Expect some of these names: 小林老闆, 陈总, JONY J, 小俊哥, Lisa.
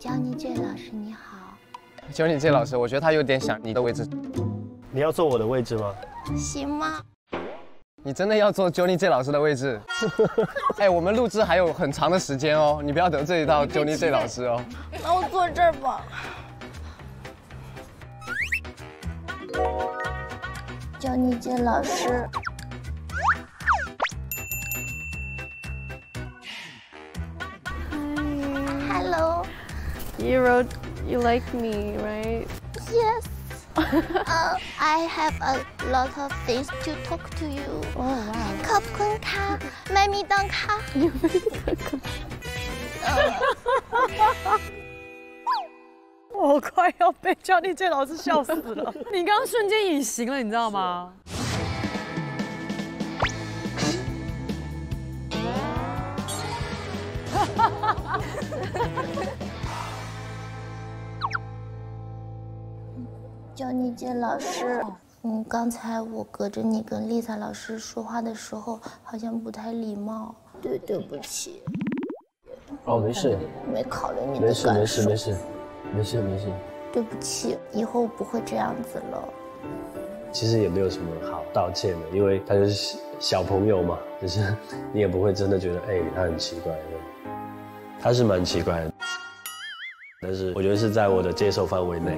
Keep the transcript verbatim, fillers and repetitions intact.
JONY J 老师你好。JONY J 老师，我觉得他有点想你的位置。你要坐我的位置吗？行吗？你真的要坐JONY J 老师的位置？哎，我们录制还有很长的时间哦，你不要得罪到JONY J 老师哦。那我坐这儿吧。JONY J 老师。 Hello. You wrote, you like me, right? Yes. uh, I have a lot of things to talk to you. Oh wow. Cup kun ka, mami don ka. You made the cup. 我快要被JONY J 老师笑死了！你刚刚瞬间隐形了，你知道吗？ JONY J 老师，嗯，刚才我隔着你跟Lisa老师说话的时候，好像不太礼貌，对，对不起。哦，没事，没考虑你的感受。没事，没事，没事，没事，没事。对不起，以后不会这样子了。其实也没有什么好道歉的，因为他就是小朋友嘛，就是你也不会真的觉得，哎，他很奇怪。 他是蛮奇怪的，但是我觉得是在我的接受范围内。